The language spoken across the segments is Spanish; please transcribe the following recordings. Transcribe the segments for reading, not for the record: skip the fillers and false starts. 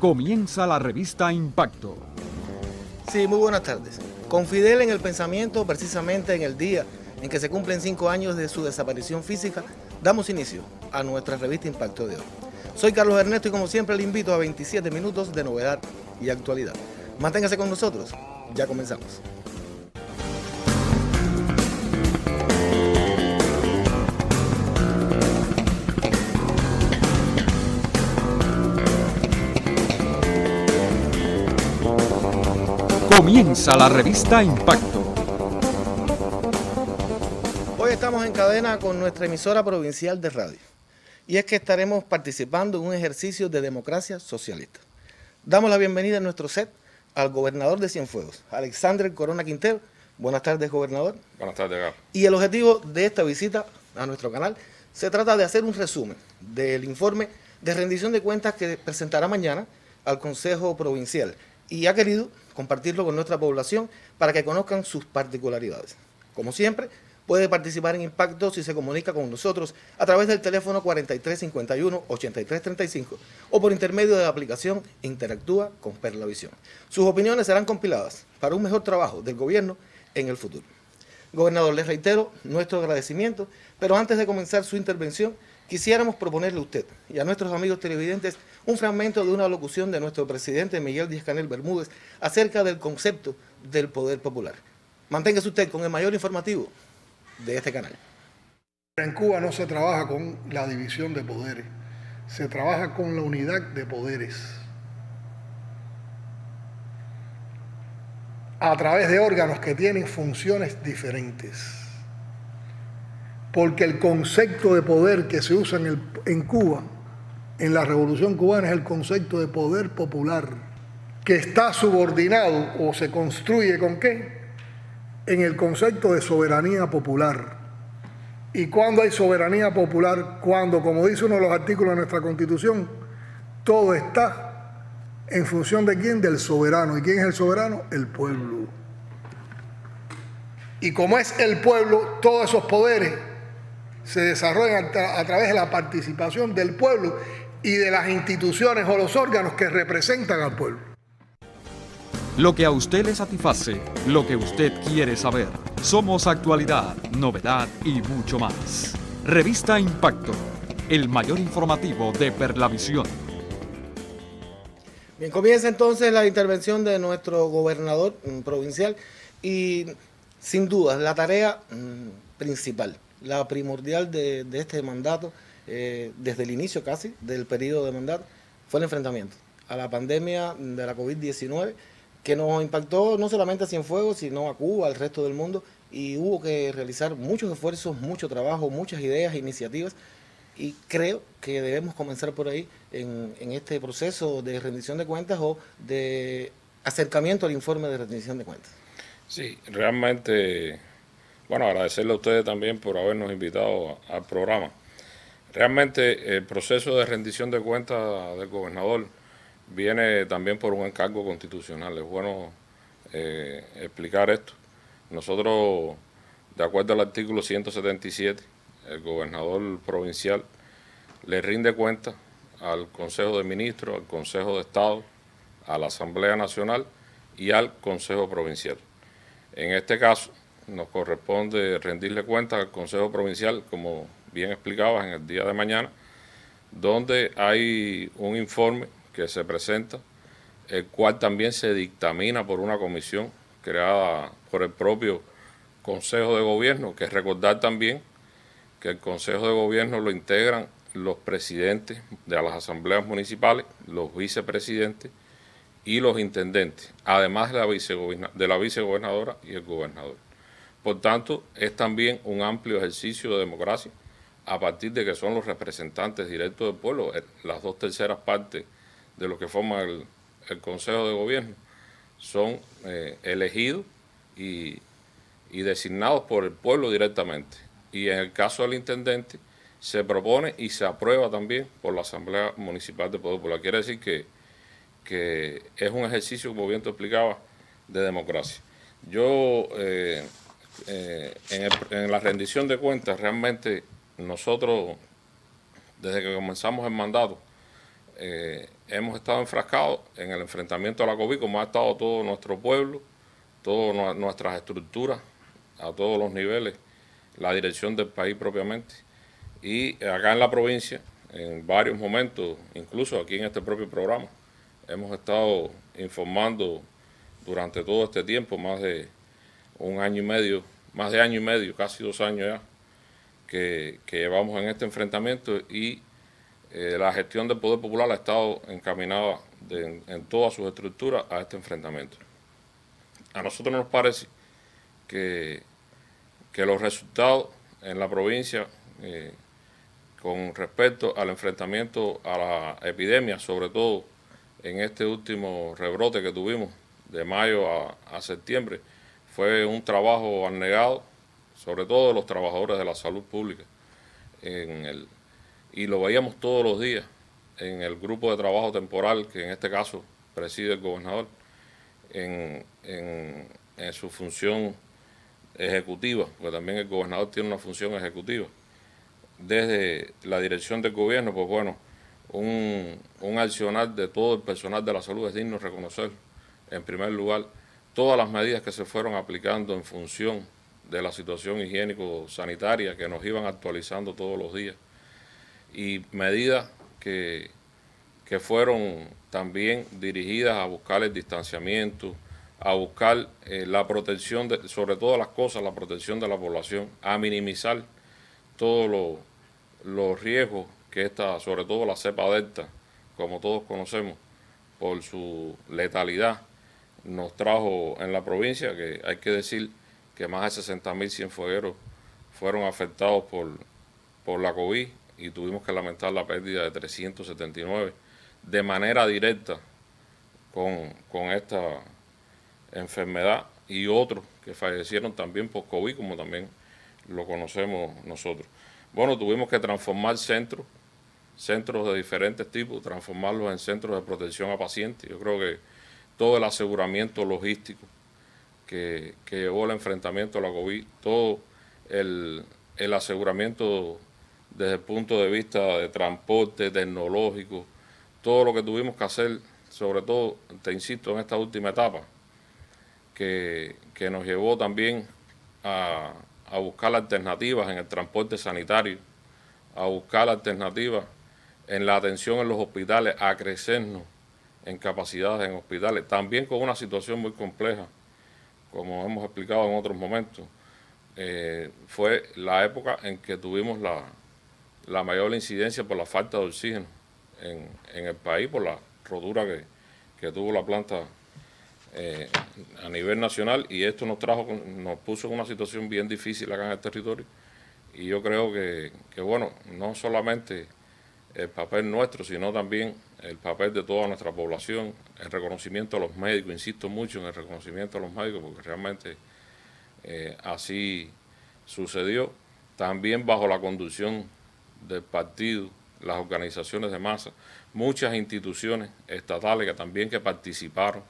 Comienza la revista Impacto. Sí, muy buenas tardes. Con Fidel en el pensamiento, precisamente en el día en que se cumplen 5 años de su desaparición física, damos inicio a nuestra revista Impacto de hoy. Soy Carlos Ernesto y como siempre le invito a 27 minutos de novedad y actualidad. Manténgase con nosotros, ya comenzamos. Comienza la revista Impacto. Hoy estamos en cadena con nuestra emisora provincial de radio. Y es que estaremos participando en un ejercicio de democracia socialista. Damos la bienvenida en nuestro set al gobernador de Cienfuegos, Alexandre Corona Quintero. Buenas tardes, gobernador. Buenas tardes, Gab. Y el objetivo de esta visita a nuestro canal se trata de hacer un resumen del informe de rendición de cuentas que presentará mañana al Consejo Provincial. Y ha querido compartirlo con nuestra población para que conozcan sus particularidades. Como siempre, puede participar en Impacto si se comunica con nosotros a través del teléfono 4351-8335 o por intermedio de la aplicación Interactúa con Perlavisión. Sus opiniones serán compiladas para un mejor trabajo del gobierno en el futuro. Gobernador, les reitero nuestro agradecimiento, pero antes de comenzar su intervención, quisiéramos proponerle a usted y a nuestros amigos televidentes un fragmento de una locución de nuestro presidente Miguel Díaz-Canel Bermúdez acerca del concepto del poder popular. Manténgase usted con el mayor informativo de este canal. En Cuba no se trabaja con la división de poderes, se trabaja con la unidad de poderes. A través de órganos que tienen funciones diferentes. Porque el concepto de poder que se usa en Cuba, en la Revolución Cubana, es el concepto de poder popular, que está subordinado o se construye ¿con qué? En el concepto de soberanía popular. Y cuando hay soberanía popular, cuando, como dice uno de los artículos de nuestra Constitución, todo está en función de quién, del soberano. ¿Y quién es el soberano? El pueblo. Y como es el pueblo, todos esos poderes se desarrollan a través de la participación del pueblo y de las instituciones o los órganos que representan al pueblo. Lo que a usted le satisface, lo que usted quiere saber. Somos actualidad, novedad y mucho más. Revista Impacto, el mayor informativo de Perlavisión. Bien, comienza entonces la intervención de nuestro gobernador provincial y sin duda la tarea principal, la primordial de este mandato, desde el inicio casi del periodo de mandato, fue el enfrentamiento a la pandemia de la COVID-19, que nos impactó no solamente a Cienfuegos, sino a Cuba, al resto del mundo, y hubo que realizar muchos esfuerzos, mucho trabajo, muchas ideas, iniciativas, y creo que debemos comenzar por ahí en este proceso de rendición de cuentas o de acercamiento al informe de rendición de cuentas. Sí, realmente... Bueno, agradecerle a ustedes también por habernos invitado al programa. Realmente el proceso de rendición de cuentas del gobernador viene también por un encargo constitucional. Es bueno explicar esto. Nosotros, de acuerdo al artículo 177, el gobernador provincial le rinde cuenta al Consejo de Ministros, al Consejo de Estado, a la Asamblea Nacional y al Consejo Provincial. En este caso, nos corresponde rendirle cuenta al Consejo Provincial, como bien explicabas, en el día de mañana, donde hay un informe que se presenta, el cual también se dictamina por una comisión creada por el propio Consejo de Gobierno, que es recordar también que el Consejo de Gobierno lo integran los presidentes de las asambleas municipales, los vicepresidentes y los intendentes, además de la vicegobernadora y el gobernador. Por tanto, es también un amplio ejercicio de democracia a partir de que son los representantes directos del pueblo, las 2/3 partes de lo que forma el Consejo de Gobierno son elegidos y designados por el pueblo directamente. Y en el caso del intendente se propone y se aprueba también por la Asamblea Municipal de Poder Popular. Quiere decir que es un ejercicio, como bien te explicaba, de democracia. Yo... en la rendición de cuentas, realmente nosotros, desde que comenzamos el mandato, hemos estado enfrascados en el enfrentamiento a la COVID, como ha estado todo nuestro pueblo, todas nuestras estructuras, a todos los niveles, la dirección del país propiamente. Y acá en la provincia, en varios momentos, incluso aquí en este propio programa, hemos estado informando durante todo este tiempo, más de un año y medio, más de año y medio, casi 2 años ya, que llevamos en este enfrentamiento, y la gestión del Poder Popular ha estado encaminada en todas sus estructuras a este enfrentamiento. A nosotros nos parece que los resultados en la provincia con respecto al enfrentamiento a la epidemia, sobre todo en este último rebrote que tuvimos de mayo a septiembre, fue un trabajo abnegado, sobre todo de los trabajadores de la salud pública. Y lo veíamos todos los días en el grupo de trabajo temporal que en este caso preside el gobernador en su función ejecutiva, porque también el gobernador tiene una función ejecutiva. Desde la dirección del gobierno, pues bueno, un accionar de todo el personal de la salud es digno de reconocer, en primer lugar, todas las medidas que se fueron aplicando en función de la situación higiénico-sanitaria que nos iban actualizando todos los días, y medidas que fueron también dirigidas a buscar el distanciamiento, a buscar la protección, sobre todas las cosas, la protección de la población, a minimizar todos los riesgos que esta, sobre todo la cepa delta, como todos conocemos, por su letalidad, nos trajo en la provincia, que hay que decir que más de 60.000 cienfuegueros fueron afectados por la COVID, y tuvimos que lamentar la pérdida de 379 de manera directa con esta enfermedad, y otros que fallecieron también por COVID, como también lo conocemos nosotros. Bueno, tuvimos que transformar centros de diferentes tipos, transformarlos en centros de protección a pacientes. Yo creo que todo el aseguramiento logístico que llevó el enfrentamiento a la COVID, todo el aseguramiento desde el punto de vista de transporte tecnológico, todo lo que tuvimos que hacer, sobre todo, te insisto, en esta última etapa, que nos llevó también a buscar alternativas en el transporte sanitario, a buscar alternativas en la atención en los hospitales, a crecernos en capacidades en hospitales, también con una situación muy compleja, como hemos explicado en otros momentos. Fue la época en que tuvimos la mayor incidencia por la falta de oxígeno en el país, por la rotura que tuvo la planta a nivel nacional, y esto nos puso en una situación bien difícil acá en el territorio. Y yo creo que bueno, no solamente el papel nuestro, sino también el papel de toda nuestra población, el reconocimiento a los médicos, insisto mucho en el reconocimiento a los médicos, porque realmente así sucedió. También bajo la conducción del partido, las organizaciones de masa, muchas instituciones estatales que también participaron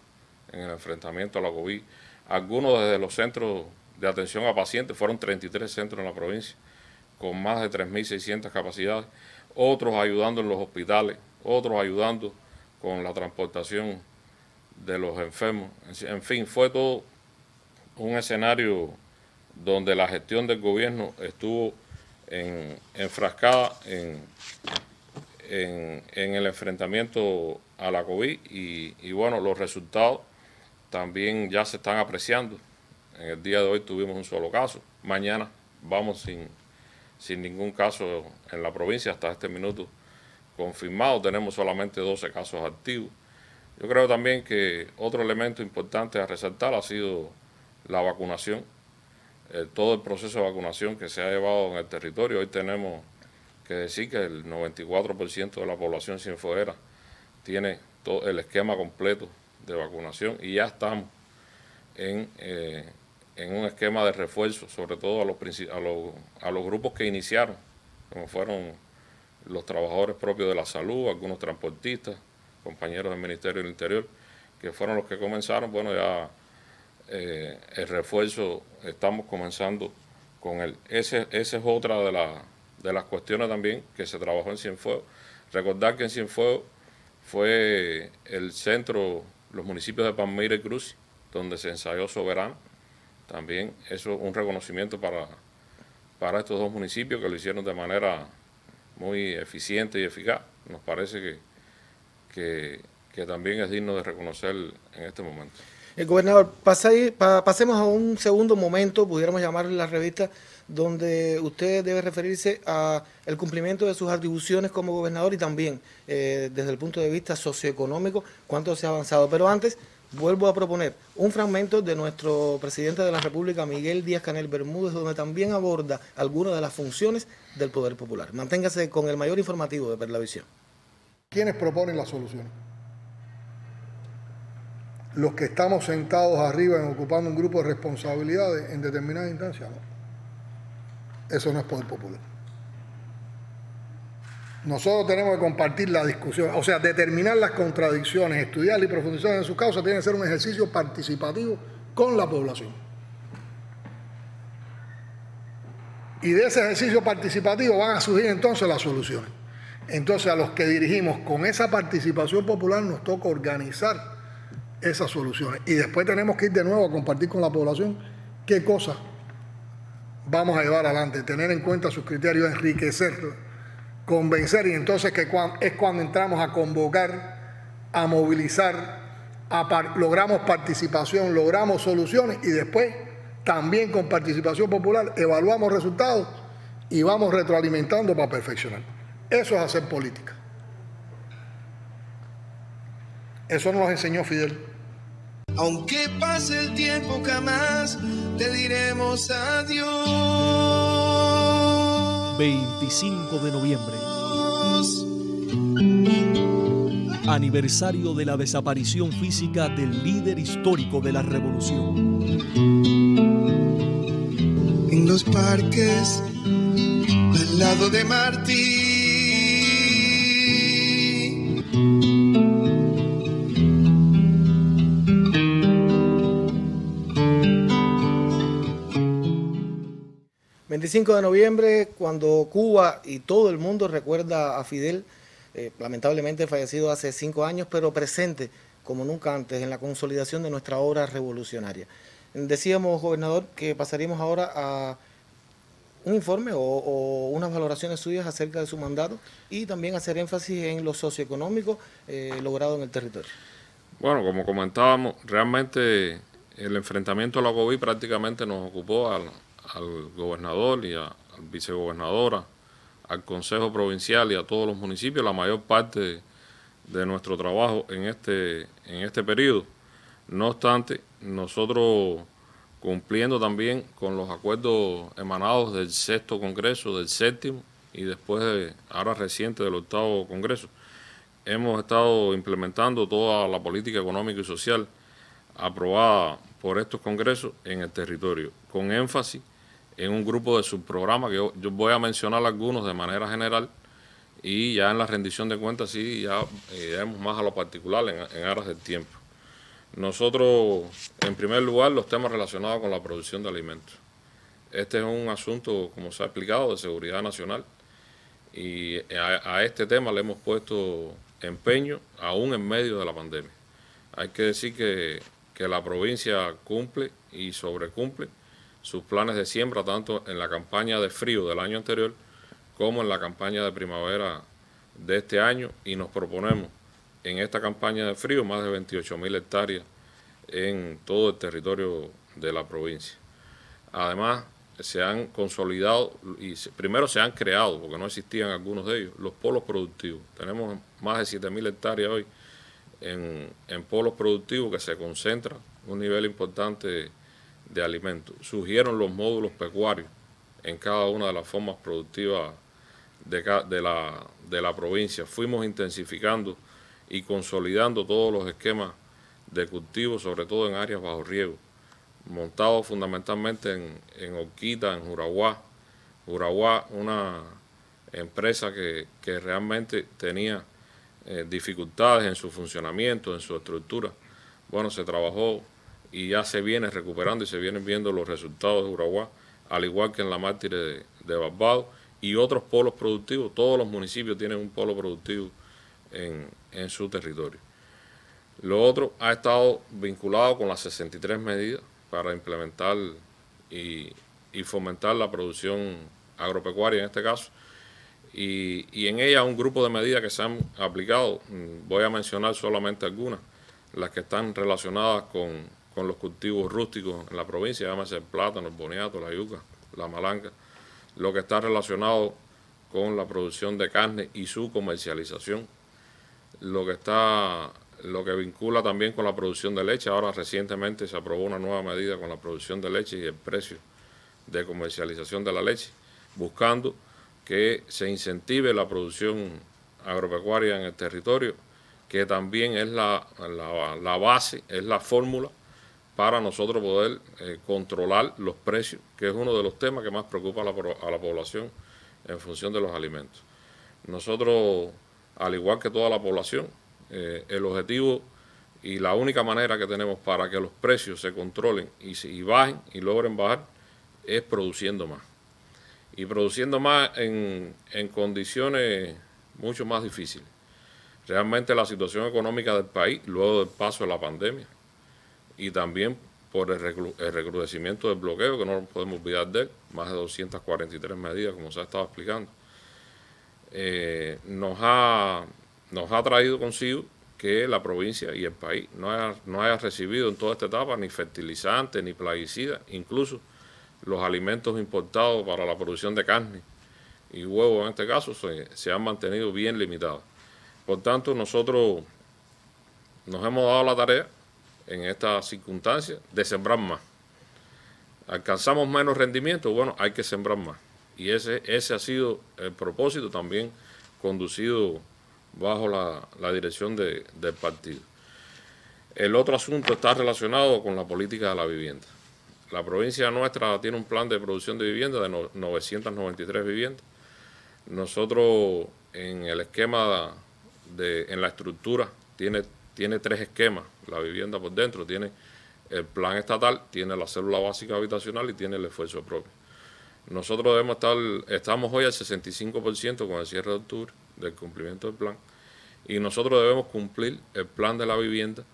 en el enfrentamiento a la COVID, algunos desde los centros de atención a pacientes, fueron 33 centros en la provincia, con más de 3.600 capacidades, otros ayudando en los hospitales, otros ayudando con la transportación de los enfermos. En fin, fue todo un escenario donde la gestión del gobierno estuvo enfrascada en el enfrentamiento a la COVID, y bueno, los resultados también ya se están apreciando. En el día de hoy tuvimos un solo caso. Mañana vamos sin ningún caso en la provincia hasta este minuto confirmado. Tenemos solamente 12 casos activos. Yo creo también que otro elemento importante a resaltar ha sido la vacunación. Todo el proceso de vacunación que se ha llevado en el territorio. Hoy tenemos que decir que el 94% de la población cienfueguera tiene todo el esquema completo de vacunación, y ya estamos en un esquema de refuerzo, sobre todo a los grupos que iniciaron, como fueron los trabajadores propios de la salud, algunos transportistas, compañeros del Ministerio del Interior, que fueron los que comenzaron. Bueno, ya el refuerzo estamos comenzando con él. Esa es otra de las cuestiones también que se trabajó en Cienfuegos. Recordar que en Cienfuegos fue el centro, los municipios de Palmira y Cruz, donde se ensayó Soberano. También eso es un reconocimiento para estos dos municipios que lo hicieron de manera muy eficiente y eficaz. Nos parece que también es digno de reconocer en este momento. Gobernador, pasemos a un segundo momento, pudiéramos llamar la revista, donde usted debe referirse al cumplimiento de sus atribuciones como gobernador y también desde el punto de vista socioeconómico, cuánto se ha avanzado. Pero antes, vuelvo a proponer un fragmento de nuestro presidente de la República, Miguel Díaz-Canel Bermúdez, donde también aborda algunas de las funciones del Poder Popular. Manténgase con el mayor informativo de Perlavisión. ¿Quiénes proponen las soluciones? Los que estamos sentados arriba en ocupando un grupo de responsabilidades en determinadas instancias, no. Eso no es poder popular. Nosotros tenemos que compartir la discusión, o sea, determinar las contradicciones, estudiar y profundizar en sus causas, tiene que ser un ejercicio participativo con la población. Y de ese ejercicio participativo van a surgir entonces las soluciones. Entonces, a los que dirigimos con esa participación popular nos toca organizar esas soluciones. Y después tenemos que ir de nuevo a compartir con la población qué cosas vamos a llevar adelante, tener en cuenta sus criterios, enriquecerlos, convencer, y entonces que es cuando entramos a convocar, a movilizar, logramos participación, logramos soluciones y después también con participación popular evaluamos resultados y vamos retroalimentando para perfeccionar. Eso es hacer política. Eso nos enseñó Fidel. Aunque pase el tiempo, jamás te diremos adiós. 25 de noviembre. Aniversario de la desaparición física del líder histórico de la revolución. En los parques, al lado de Martí. El 25 de noviembre, cuando Cuba y todo el mundo recuerda a Fidel, lamentablemente fallecido hace 5 años, pero presente como nunca antes en la consolidación de nuestra obra revolucionaria. Decíamos, gobernador, que pasaríamos ahora a un informe o unas valoraciones suyas acerca de su mandato y también hacer énfasis en lo socioeconómico logrado en el territorio. Bueno, como comentábamos, realmente el enfrentamiento a la COVID prácticamente nos ocupó al gobernador y a la vicegobernadora, al Consejo Provincial y a todos los municipios, la mayor parte de nuestro trabajo en este periodo. No obstante, nosotros cumpliendo también con los acuerdos emanados del 6º Congreso, del 7º y después ahora reciente del 8º Congreso, hemos estado implementando toda la política económica y social aprobada por estos congresos en el territorio, con énfasis en un grupo de subprogramas que yo voy a mencionar algunos de manera general y ya en la rendición de cuentas sí ya iremos más a lo particular en aras del tiempo. Nosotros, en primer lugar, los temas relacionados con la producción de alimentos. Este es un asunto, como se ha explicado, de seguridad nacional y a este tema le hemos puesto empeño aún en medio de la pandemia. Hay que decir que la provincia cumple y sobrecumple sus planes de siembra tanto en la campaña de frío del año anterior como en la campaña de primavera de este año, y nos proponemos en esta campaña de frío más de 28.000 hectáreas en todo el territorio de la provincia. Además, se han consolidado y primero se han creado, porque no existían algunos de ellos, los polos productivos. Tenemos más de 7.000 hectáreas hoy en polos productivos que se concentra un nivel importante de alimentos. Surgieron los módulos pecuarios en cada una de las formas productivas de la provincia. Fuimos intensificando y consolidando todos los esquemas de cultivo, sobre todo en áreas bajo riego, montados fundamentalmente en Orquita, en Juraguá. Juraguá, una empresa que realmente tenía dificultades en su funcionamiento, en su estructura. Bueno, se trabajó y ya se viene recuperando y se vienen viendo los resultados de Juraguá, al igual que en la Mártires de Barbados y otros polos productivos. Todos los municipios tienen un polo productivo en su territorio. Lo otro, ha estado vinculado con las 63 medidas para implementar y fomentar la producción agropecuaria en este caso, y en ella un grupo de medidas que se han aplicado. Voy a mencionar solamente algunas, las que están relacionadas con los cultivos rústicos en la provincia, llámese el plátano, el boniato, la yuca, la malanga, lo que está relacionado con la producción de carne y su comercialización, lo que vincula también con la producción de leche. Ahora recientemente se aprobó una nueva medida con la producción de leche y el precio de comercialización de la leche, buscando que se incentive la producción agropecuaria en el territorio, que también es la base, es la fórmula para nosotros poder controlar los precios, que es uno de los temas que más preocupa a la población en función de los alimentos. Nosotros, al igual que toda la población, el objetivo y la única manera que tenemos para que los precios se controlen y bajen y logren bajar es produciendo más. Y produciendo más en condiciones mucho más difíciles. Realmente la situación económica del país, luego del paso de la pandemia, y también por el recrudecimiento del bloqueo, que no podemos olvidar de él, más de 243 medidas, como se ha estado explicando, nos ha traído consigo que la provincia y el país no haya recibido en toda esta etapa ni fertilizantes, ni plaguicidas, incluso los alimentos importados para la producción de carne y huevos, en este caso, se han mantenido bien limitados. Por tanto, nosotros nos hemos dado la tarea, en estas circunstancias, de sembrar más. ¿Alcanzamos menos rendimiento? Bueno, hay que sembrar más. Y ese ha sido el propósito también conducido bajo la dirección del partido. El otro asunto está relacionado con la política de la vivienda. La provincia nuestra tiene un plan de producción de vivienda de 993 viviendas. Nosotros, en el esquema en la estructura, tiene tres esquemas. La vivienda por dentro tiene el plan estatal, tiene la célula básica habitacional y tiene el esfuerzo propio. Nosotros estamos hoy al 65% con el cierre de octubre del cumplimiento del plan, y nosotros debemos cumplir el plan de la vivienda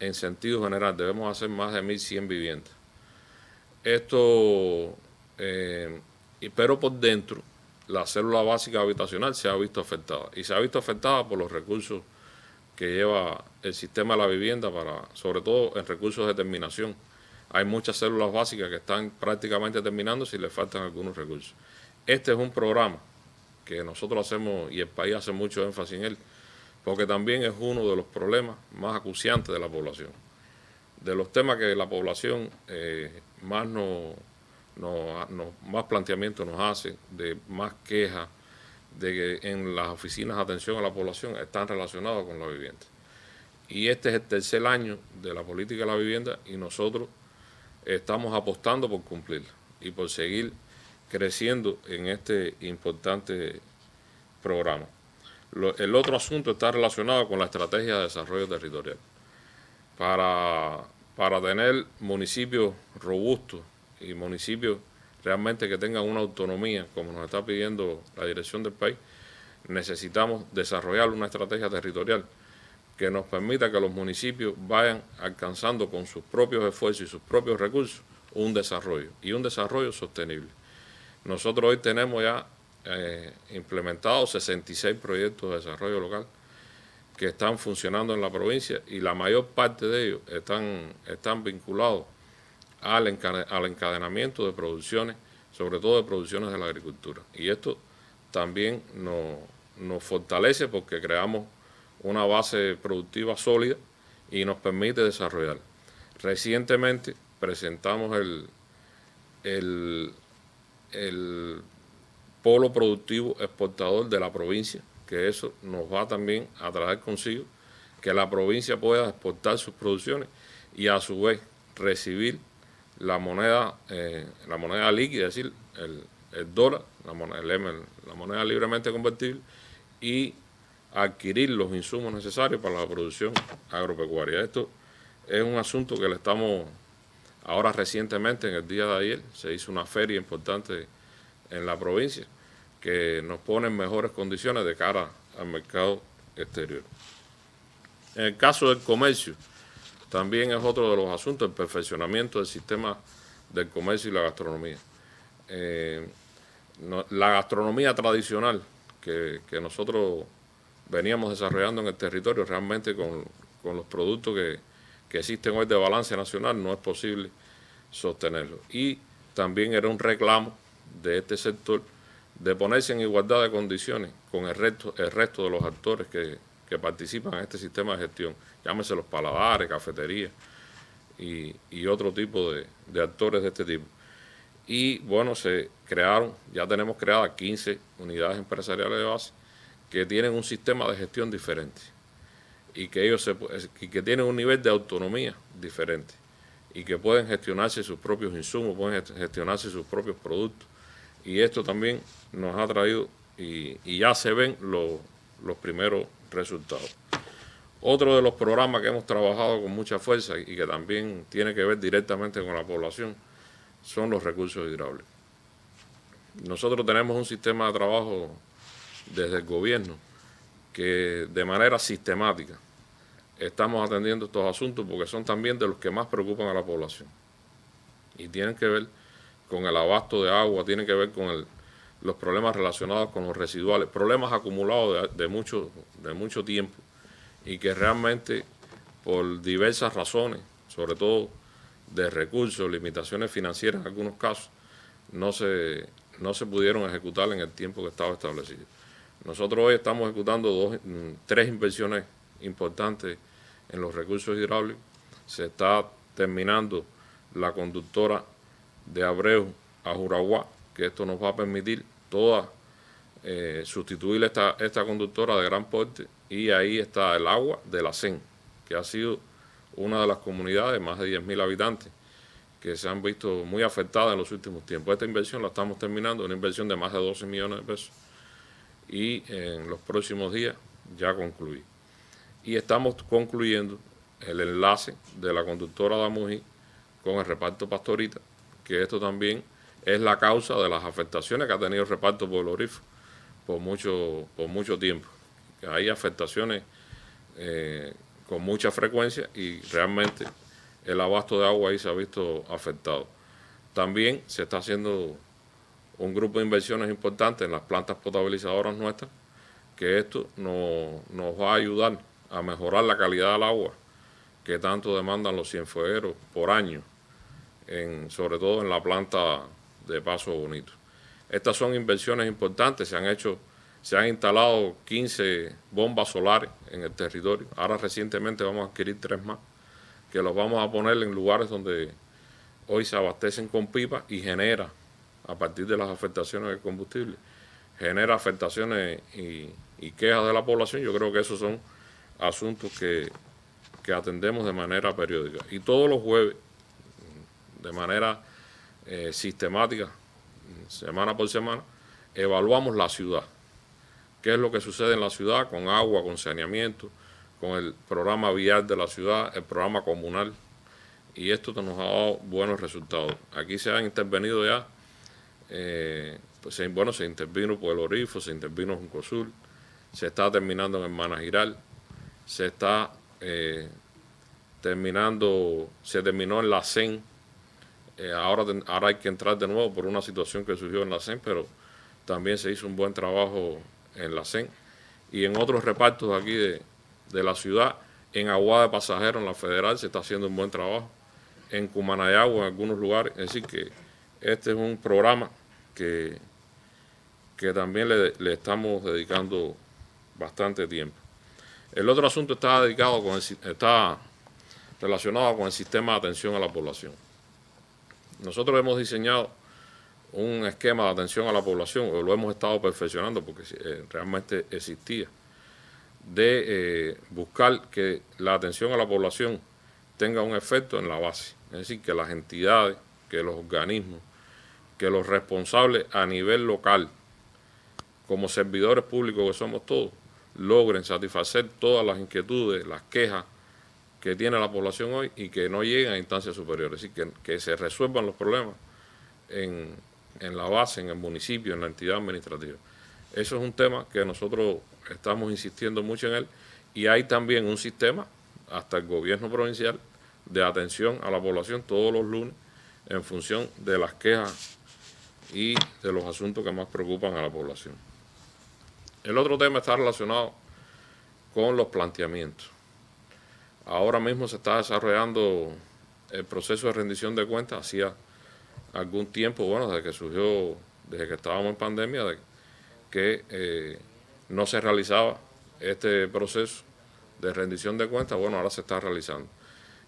en sentido general. Debemos hacer más de 1.100 viviendas. Pero por dentro, la célula básica habitacional se ha visto afectada, y se ha visto afectada por los recursos que lleva el sistema de la vivienda, sobre todo en recursos de terminación. Hay muchas células básicas que están prácticamente terminando si le faltan algunos recursos. Este es un programa que nosotros hacemos, y el país hace mucho énfasis en él, porque también es uno de los problemas más acuciantes de la población. De los temas que la población más planteamiento nos hace, de más quejas, de que en las oficinas de atención a la población están relacionados con la vivienda. Y este es el tercer año de la política de la vivienda, y nosotros estamos apostando por cumplirla y por seguir creciendo en este importante programa. El otro asunto está relacionado con la estrategia de desarrollo territorial. Para tener municipios robustos y municipios realmente que tengan una autonomía, como nos está pidiendo la dirección del país, necesitamos desarrollar una estrategia territorial que nos permita que los municipios vayan alcanzando con sus propios esfuerzos y sus propios recursos un desarrollo, y un desarrollo sostenible. Nosotros hoy tenemos ya implementados 66 proyectos de desarrollo local que están funcionando en la provincia, y la mayor parte de ellos están vinculados al encadenamiento de producciones, sobre todo de producciones de la agricultura. Y esto también nos fortalece, porque creamos una base productiva sólida y nos permite desarrollar. Recientemente presentamos el polo productivo exportador de la provincia, que eso nos va también a traer consigo que la provincia pueda exportar sus producciones y a su vez recibir la moneda líquida, es decir, el dólar, la moneda libremente convertible, y adquirir los insumos necesarios para la producción agropecuaria. Esto es un asunto que le estamos, ahora recientemente, en el día de ayer, se hizo una feria importante en la provincia que nos pone en mejores condiciones de cara al mercado exterior. En el caso del comercio, también es otro de los asuntos, el perfeccionamiento del sistema del comercio y la gastronomía. La gastronomía tradicional que nosotros veníamos desarrollando en el territorio, realmente con los productos que existen hoy de balance nacional, no es posible sostenerlo. Y también era un reclamo de este sector de ponerse en igualdad de condiciones con el resto de los actores que participan en este sistema de gestión, llámese los paladares, cafeterías y otro tipo de actores de este tipo. Y bueno, se crearon, ya tenemos creadas 15 unidades empresariales de base que tienen un sistema de gestión diferente y que tienen un nivel de autonomía diferente y que pueden gestionarse sus propios insumos, pueden gestionarse sus propios productos. Y esto también nos ha traído, y ya se ven los primeros resultados. Otro de los programas que hemos trabajado con mucha fuerza y que también tiene que ver directamente con la población son los recursos hidráulicos. Nosotros tenemos un sistema de trabajo desde el gobierno que de manera sistemática estamos atendiendo estos asuntos porque son también de los que más preocupan a la población y tienen que ver con el abasto de agua, tienen que ver con los problemas relacionados con los residuales, problemas acumulados de mucho tiempo y que realmente por diversas razones, sobre todo de recursos, limitaciones financieras en algunos casos, no se pudieron ejecutar en el tiempo que estaba establecido. Nosotros hoy estamos ejecutando tres inversiones importantes en los recursos hidráulicos. Se está terminando la conductora de Abreu a Juraguá, que esto nos va a permitir sustituir esta conductora de gran porte, y ahí está el agua de la CEN, que ha sido una de las comunidades, más de 10.000 habitantes, que se han visto muy afectadas en los últimos tiempos. Esta inversión la estamos terminando, una inversión de más de 12 millones de pesos, y en los próximos días ya concluí. Y estamos concluyendo el enlace de la conductora de Amují con el reparto Pastorita, que esto también es la causa de las afectaciones que ha tenido el reparto Pueblo Orifo por mucho tiempo. Hay afectaciones con mucha frecuencia y realmente el abasto de agua ahí se ha visto afectado. También se está haciendo un grupo de inversiones importantes en las plantas potabilizadoras nuestras, que esto nos va a ayudar a mejorar la calidad del agua que tanto demandan los cienfuegueros por año, sobre todo en la planta de Paso Bonito. Estas son inversiones importantes, se han instalado 15 bombas solares en el territorio, ahora recientemente vamos a adquirir 3 más, que los vamos a poner en lugares donde hoy se abastecen con pipas y genera, a partir de las afectaciones del combustible, genera afectaciones y quejas de la población. Yo creo que esos son asuntos que atendemos de manera periódica. Y todos los jueves, de manera sistemática, semana por semana, evaluamos la ciudad. ¿Qué es lo que sucede en la ciudad con agua, con saneamiento, con el programa vial de la ciudad, el programa comunal? Y esto nos ha dado buenos resultados. Aquí se han intervenido ya, se intervino Pueblo Orifo, se intervino Juncosur, se está terminando en el Manajiral, se terminó en la CEN. Ahora hay que entrar de nuevo por una situación que surgió en la CEN, pero también se hizo un buen trabajo en la CEN y en otros repartos aquí de la ciudad. En Aguada de Pasajeros, en la Federal, se está haciendo un buen trabajo. En Cumanayagua, en algunos lugares. Es decir, que este es un programa que también le estamos dedicando bastante tiempo. El otro asunto está relacionado con el sistema de atención a la población. Nosotros hemos diseñado un esquema de atención a la población, o lo hemos estado perfeccionando porque realmente existía, de buscar que la atención a la población tenga un efecto en la base. Es decir, que las entidades, que los organismos, que los responsables a nivel local, como servidores públicos que somos todos, logren satisfacer todas las inquietudes, las quejas que tiene la población hoy y que no lleguen a instancias superiores. Es decir, que se resuelvan los problemas en la base, en el municipio, en la entidad administrativa. Eso es un tema que nosotros estamos insistiendo mucho en él, y hay también un sistema, hasta el gobierno provincial, de atención a la población todos los lunes en función de las quejas y de los asuntos que más preocupan a la población. El otro tema está relacionado con los planteamientos. Ahora mismo se está desarrollando el proceso de rendición de cuentas. Hacía algún tiempo, bueno, desde que surgió, desde que estábamos en pandemia, de que no se realizaba este proceso de rendición de cuentas. Bueno, ahora se está realizando.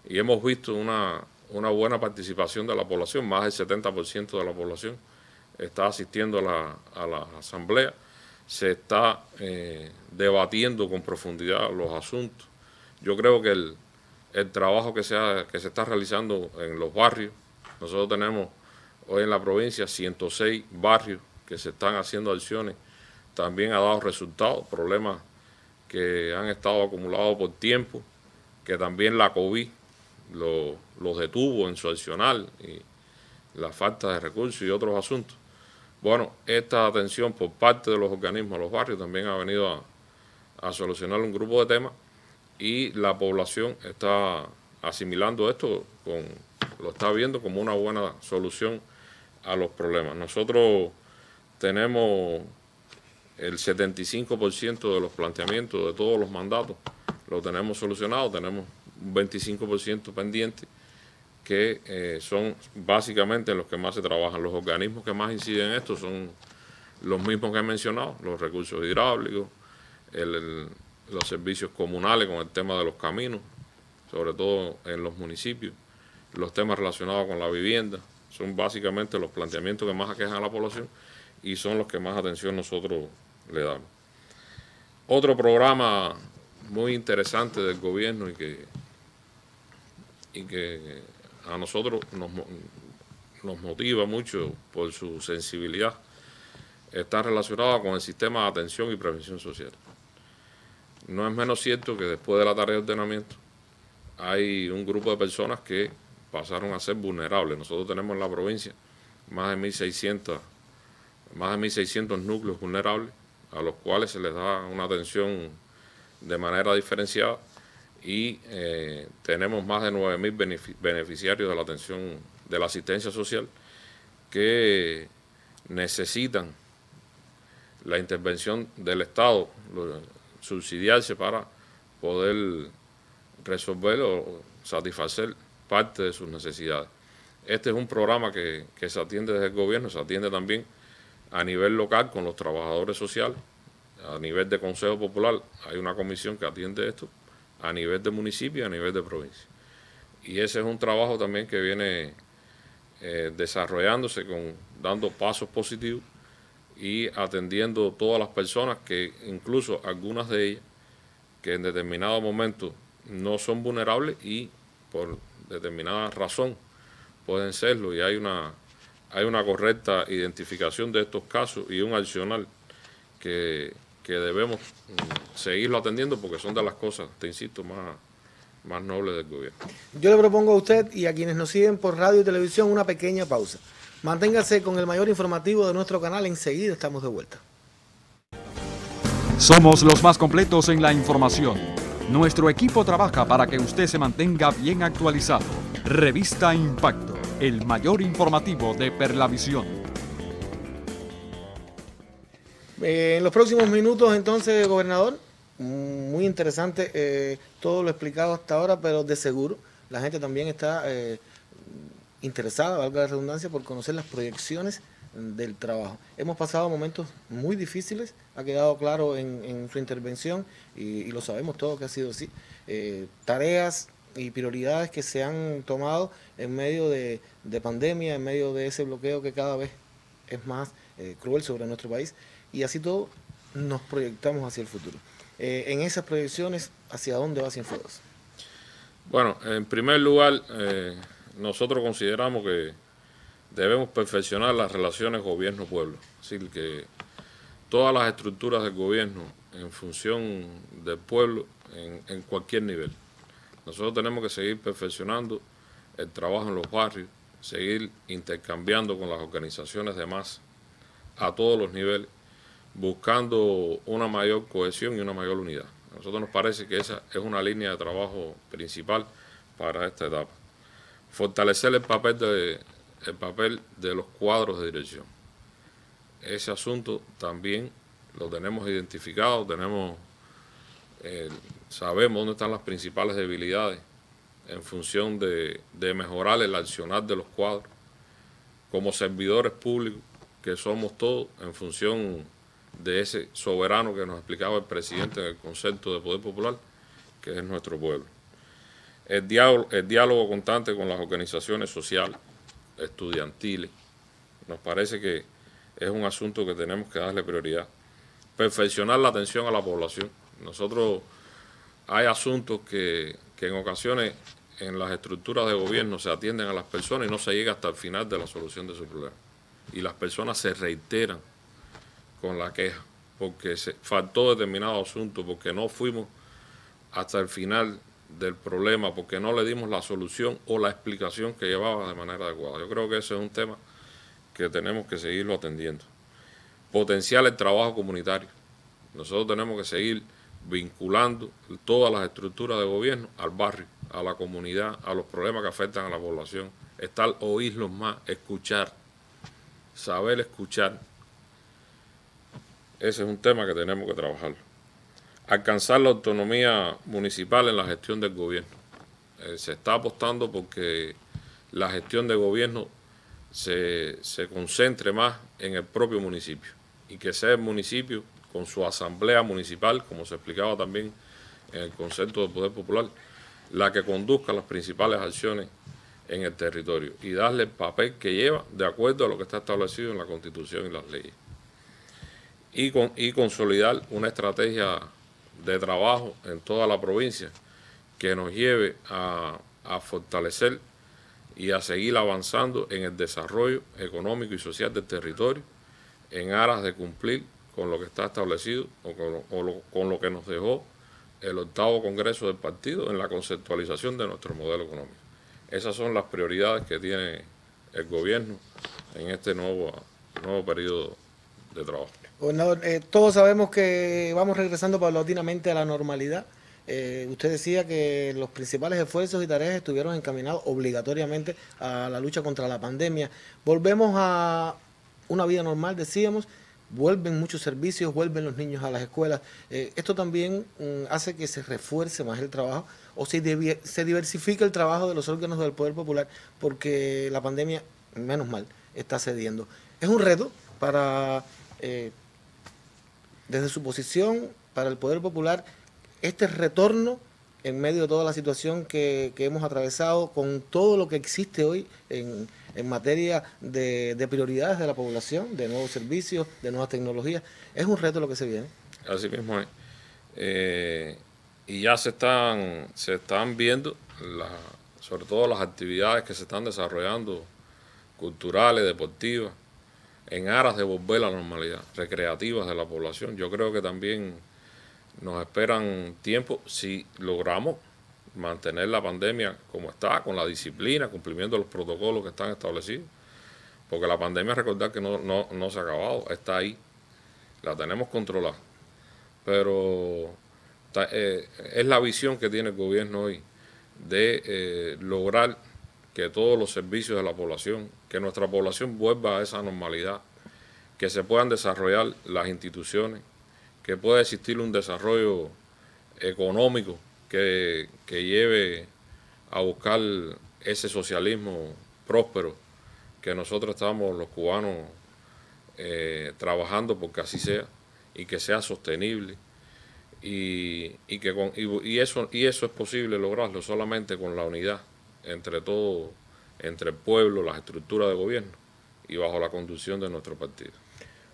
Y hemos visto una buena participación de la población. Más del 70% de la población está asistiendo a la asamblea. Se está debatiendo con profundidad los asuntos. Yo creo que el trabajo que se está realizando en los barrios, nosotros tenemos hoy en la provincia 106 barrios que se están haciendo acciones, también ha dado resultados, problemas que han estado acumulados por tiempo, que también la COVID los detuvo en su accionar, y la falta de recursos y otros asuntos. Bueno, esta atención por parte de los organismos de los barrios también ha venido a solucionar un grupo de temas, y la población está asimilando esto, lo está viendo como una buena solución a los problemas. Nosotros tenemos el 75% de los planteamientos de todos los mandatos, lo tenemos solucionado, tenemos un 25% pendiente, que son básicamente los que más se trabajan. Los organismos que más inciden en esto son los mismos que he mencionado, los recursos hidráulicos, los servicios comunales con el tema de los caminos, sobre todo en los municipios, los temas relacionados con la vivienda, son básicamente los planteamientos que más aquejan a la población y son los que más atención nosotros le damos. Otro programa muy interesante del gobierno y que a nosotros nos motiva mucho por su sensibilidad, está relacionado con el sistema de atención y prevención social. No es menos cierto que después de la tarea de ordenamiento hay un grupo de personas que pasaron a ser vulnerables. Nosotros tenemos en la provincia más de 1.600 núcleos vulnerables a los cuales se les da una atención de manera diferenciada, y tenemos más de 9.000 beneficiarios de la atención, de la asistencia social, que necesitan la intervención del Estado, subsidiarse para poder resolver o satisfacer parte de sus necesidades. Este es un programa que se atiende desde el gobierno, se atiende también a nivel local con los trabajadores sociales, a nivel de Consejo Popular hay una comisión que atiende esto, a nivel de municipio y a nivel de provincia. Y ese es un trabajo también que viene desarrollándose, dando pasos positivos, y atendiendo todas las personas que, incluso algunas de ellas, que en determinado momento no son vulnerables y por determinada razón pueden serlo, y hay una correcta identificación de estos casos y un accionar que debemos seguirlo atendiendo, porque son de las cosas, te insisto, más nobles del gobierno. Yo le propongo a usted y a quienes nos siguen por radio y televisión una pequeña pausa. Manténgase con el mayor informativo de nuestro canal, enseguida estamos de vuelta. Somos los más completos en la información. Nuestro equipo trabaja para que usted se mantenga bien actualizado. Revista Impacto, el mayor informativo de Perlavisión. En los próximos minutos, entonces, gobernador, muy interesante todo lo explicado hasta ahora, pero de seguro la gente también está interesada, valga la redundancia, por conocer las proyecciones del trabajo. Hemos pasado momentos muy difíciles, ha quedado claro en su intervención, y lo sabemos todos que ha sido así, tareas y prioridades que se han tomado en medio de pandemia, en medio de ese bloqueo que cada vez es más cruel sobre nuestro país, y así todo nos proyectamos hacia el futuro. En esas proyecciones, ¿hacia dónde va Cienfuegos? Bueno, en primer lugar, nosotros consideramos que debemos perfeccionar las relaciones gobierno-pueblo. Es decir, que todas las estructuras del gobierno en función del pueblo, en cualquier nivel. Nosotros tenemos que seguir perfeccionando el trabajo en los barrios, seguir intercambiando con las organizaciones de masa a todos los niveles, buscando una mayor cohesión y una mayor unidad. A nosotros nos parece que esa es una línea de trabajo principal para esta etapa. Fortalecer el papel de los cuadros de dirección. Ese asunto también lo tenemos identificado, sabemos dónde están las principales debilidades en función de mejorar el accionar de los cuadros. Como servidores públicos, que somos todos en función de ese soberano que nos explicaba el presidente del concepto de poder popular, que es nuestro pueblo. El diálogo constante con las organizaciones sociales, estudiantiles, nos parece que es un asunto que tenemos que darle prioridad. Perfeccionar la atención a la población. Nosotros hay asuntos que en ocasiones en las estructuras de gobierno se atienden a las personas y no se llega hasta el final de la solución de su problema. Y las personas se reiteran con la queja, porque se faltó determinado asunto, porque no fuimos hasta el final del problema, porque no le dimos la solución o la explicación que llevaba de manera adecuada. Yo creo que ese es un tema que tenemos que seguirlo atendiendo. Potenciar el trabajo comunitario. Nosotros tenemos que seguir vinculando todas las estructuras de gobierno al barrio, a la comunidad, a los problemas que afectan a la población, estar oírlos más, escuchar, saber escuchar. Ese es un tema que tenemos que trabajar. Alcanzar la autonomía municipal en la gestión del gobierno. Se está apostando porque la gestión de gobierno se concentre más en el propio municipio y que sea el municipio con su asamblea municipal, como se explicaba también en el concepto de poder popular, la que conduzca las principales acciones en el territorio y darle el papel que lleva de acuerdo a lo que está establecido en la Constitución y las leyes. Y consolidar una estrategia de trabajo en toda la provincia que nos lleve a fortalecer y a seguir avanzando en el desarrollo económico y social del territorio en aras de cumplir con lo que está establecido o con lo que nos dejó el 8º Congreso del Partido en la conceptualización de nuestro modelo económico. Esas son las prioridades que tiene el gobierno en este nuevo periodo de trabajo. Gobernador, todos sabemos que vamos regresando paulatinamente a la normalidad. Usted decía que los principales esfuerzos y tareas estuvieron encaminados obligatoriamente a la lucha contra la pandemia. Volvemos a una vida normal, decíamos. Vuelven muchos servicios, vuelven los niños a las escuelas. Esto también hace que se refuerce más el trabajo o se diversifica el trabajo de los órganos del Poder Popular, porque la pandemia, menos mal, está cediendo. Es un reto para, desde su posición, para el Poder Popular, este retorno en medio de toda la situación que hemos atravesado, con todo lo que existe hoy en materia de prioridades de la población, de nuevos servicios, de nuevas tecnologías. Es un reto lo que se viene. Así mismo es. Y ya se están viendo, sobre todo las actividades que se están desarrollando, culturales, deportivas, en aras de volver a la normalidad, recreativas de la población. Yo creo que también nos esperan tiempo si logramos mantener la pandemia como está, con la disciplina, cumpliendo los protocolos que están establecidos, porque la pandemia, recordar que no se ha acabado, está ahí, la tenemos controlada, pero es la visión que tiene el gobierno hoy de lograr que todos los servicios de la población, que nuestra población vuelva a esa normalidad, que se puedan desarrollar las instituciones, que pueda existir un desarrollo económico que lleve a buscar ese socialismo próspero que nosotros estamos los cubanos trabajando porque así sea y que sea sostenible y eso es posible lograrlo solamente con la unidad entre todo, entre el pueblo, las estructuras de gobierno y bajo la conducción de nuestro partido.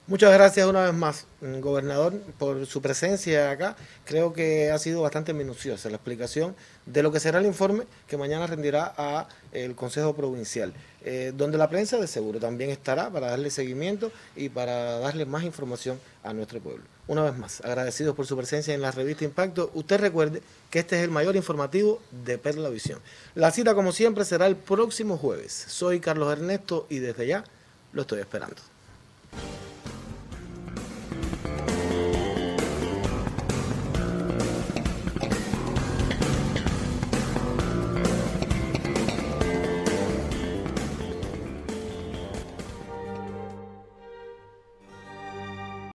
Muchas gracias una vez más, gobernador, por su presencia acá. Creo que ha sido bastante minuciosa la explicación de lo que será el informe que mañana rendirá al Consejo Provincial, donde la prensa de seguro también estará para darle seguimiento y para darle más información a nuestro pueblo. Una vez más, agradecidos por su presencia en la revista Impacto. Usted recuerde que este es el mayor informativo de Perlavisión. La cita, como siempre, será el próximo jueves. Soy Carlos Ernesto y desde ya lo estoy esperando.